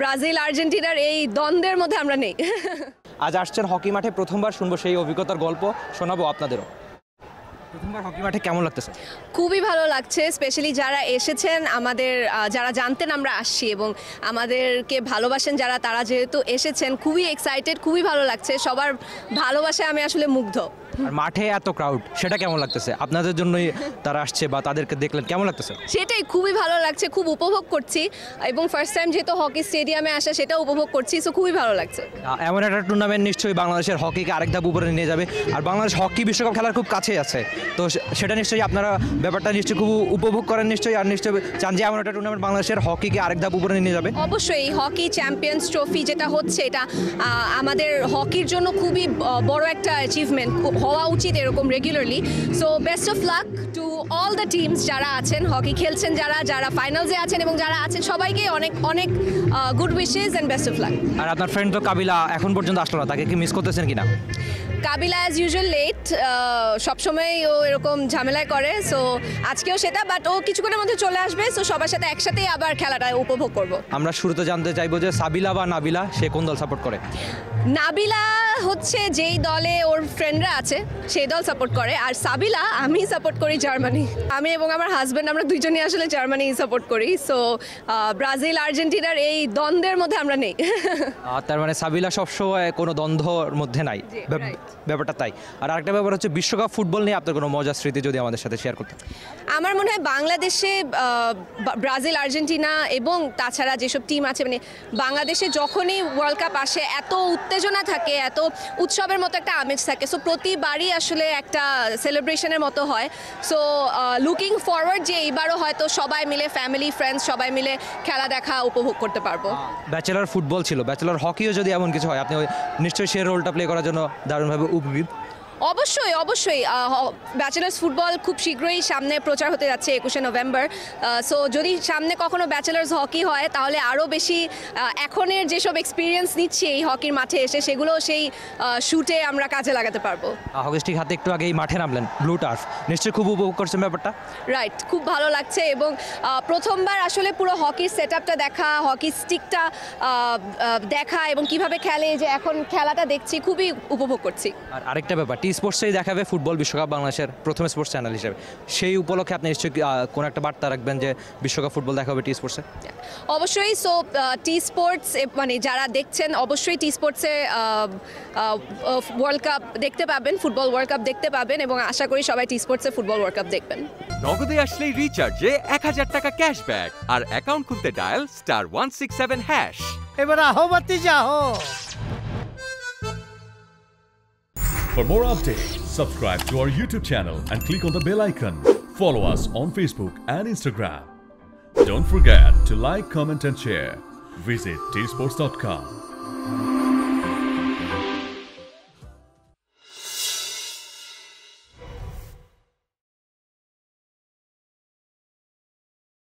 Brazil আর্জেন্টিনার এই দ্বন্দ্বের মধ্যে আমরা নেই। আজ আসছেন হকি মাঠে, প্রথমবার শুনবো সেই অভিজ্ঞতার গল্প, শোনাবো আপনাদেরও। প্রথমবার হকি মাঠে কেমন লাগতেছে? খুবই ভালো লাগছে, স্পেশালি যারা এসেছেন, আমাদের যারা জানতেন আমরা আসছি এবং আমাদেরকে ভালোবাসেন যারা, তারা যেহেতু এসেছেন খুবই এক্সাইটেড, খুবই ভালো লাগছে। সবার ভালোবাসায় আমি আসলে মুগ্ধ। আর মাঠে এত ক্রাউড, সেটা কেমন লাগতেছে? আপনাদের জন্যই তারা আসছে বা তাদেরকে দেখলেন, কেমন লাগতেছে? সেটাই খুবই ভালো লাগছে, খুব উপভোগ করছি এবং ফার্স্ট টাইম যেহেতু হকি স্টেডিয়ামে আসা, সেটা উপভোগ করছি, সো খুবই ভালো লাগছে। এমন একটা টুর্নামেন্ট নিশ্চয়ই বাংলাদেশের হকিকে আরেক ধাপ উপরে নিয়ে যাবে, আর বাংলাদেশ হকি বিশ্বকাপ খেলার খুব কাছে আছে, তো সেটা নিশ্চয়ই আপনারা ব্যাপারটা নিশ্চয়ই খুব উপভোগ করেন নিশ্চয়ই, আর নিশ্চয়ই চান যে এমন একটা টুর্নামেন্ট বাংলাদেশের হকিকে আরেক ধাপ উপরে নিয়ে যাবে। অবশ্যই হকি চ্যাম্পিয়ন্স ট্রফি যেটা হচ্ছে, এটা আমাদের হকির জন্য খুবই বড় একটা অ্যাচিভমেন্ট হওয়া উচিত এরকম regularly. So best of luck to all the teams যারা আছেন, হকি খেলছেন যারা, যারা ফাইনালসে আছেন এবং যারা আছেন, সবাইকে অনেক অনেক good wishes and best of luck. আর আপনার ফ্রেন্ড তো কাবিলা এখন পর্যন্ত আসলো না, তাকে কি মিস করতেছেন কিনা? কাবিলা অ্যাজ ইউজুয়াল লেট, সবসময় ও এরকম ঝামেলায় করে, সো আজকেও সেটা, বাট ও কিছুক্ষণের মধ্যে চলে আসবে, সো সবার সাথে একসাথেই আবার খেলাটা উপভোগ করব। আমরা শুরুতে জানতে চাইবো যে সাবিলা বা নাবিলা, সে কোন দল সাপোর্ট করে? নাবিলা হচ্ছে যেই দলে ওর ফ্রেন্ডরা আছে সেই দল সাপোর্ট করে, আর সাবিলা আমি সাপোর্ট করি জার্মানি। আমি এবং আমার হাজব্যান্ড আমরা দুইজনই আসলে জার্মানি সাপোর্ট করি, সো ব্রাজিল আর্জেন্টিনার এই দ্বন্দ্বের মধ্যে আমরা নেই। তার মানে সাবিলা সবসময় কোনো দ্বন্দ্বর মধ্যে নাই, ব্যাপারটা তাই। আর আরেকটা ব্যাপার হচ্ছে বিশ্বকাপ ফুটবল নিয়ে আপনার কোনো মজার স্মৃতি যদি আমাদের সাথে শেয়ার করতে। আমার মনে হয় বাংলাদেশে ব্রাজিল আর্জেন্টিনা এবং তাছাড়া যেসব টিম আছে, মানে বাংলাদেশে যখনই ওয়ার্ল্ড কাপ আসে এত উত্তেজনা থাকে, এত উৎসবের মতো একটা আমেজ থাকে, সো প্রতিবারই আসলে একটা সেলিব্রেশনের মতো হয়। সো লুকিং ফরওয়ার্ড যে এইবারও হয়তো সবাই মিলে ফ্যামিলি ফ্রেন্ডস সবাই মিলে খেলা দেখা উপভোগ করতে পারবো। ব্যাচেলার ফুটবল ছিল, ব্যাচেলার হকিও যদি এমন কিছু হয়, আপনি নিশ্চয়ই সেই রোলটা প্লে করার জন্য দারুণভাবে উপকৃত। অবশ্যই অবশ্যই, ব্যাচেলার্স ফুটবল খুব শীঘ্রই সামনে প্রচার হতে যাচ্ছে 21শে নভেম্বর, সো যদি সামনে কখনও ব্যাচেলার্স হকি হয় তাহলে আরও বেশি এখনের যেসব এক্সপিরিয়েন্স নিচ্ছি এই হকির মাঠে এসে, সেগুলো সেই শ্যুটে আমরা কাজে লাগাতে পারবো। হকি স্টিক হাতে একটু আগেই মাঠে নামলেন, ব্লু টার্ফ, নিশ্চয়ই খুব উপভোগ করছেন ব্যাপারটা? রাইট, খুব ভালো লাগছে এবং প্রথমবার আসলে পুরো হকির সেট আপটা দেখা, হকি স্টিকটা দেখা এবং কিভাবে খেলে, যে এখন খেলাটা দেখছি খুবই উপভোগ করছি। আর আরেকটা ব্যাপার, স্পোর্টসেই দেখাবে ফুটবল বিশ্বকাপ বাংলাদেশের প্রথম স্পোর্টস চ্যানেল হিসেবে, সেই উপলক্ষে আপনি নিশ্চয়ই কোনো একটা বার্তা রাখবেন যে বিশ্বকাপ ফুটবল দেখা হবে টি স্পোর্টসে? অবশ্যই, সো টি স্পোর্টস মানে যারা দেখছেন অবশ্যই টি স্পোর্টসে ওয়ার্ল্ড কাপ দেখতে পাবেন, ফুটবল ওয়ার্ল্ড কাপ দেখতে পাবেন এবং আশা করি সবাই টি স্পোর্টসে ফুটবল ওয়ার্ল্ড কাপ দেখবেন। নগদে আসলেই রিচার্জে 1000 টাকা ক্যাশব্যাক, আর অ্যাকাউন্ট খুলতে ডায়াল *167# এবার আহো বাতি যাও। For more updates, subscribe to our YouTube channel and click on the bell icon. Follow us on Facebook and Instagram. Don't forget to like, comment and share. Visit tsports.com.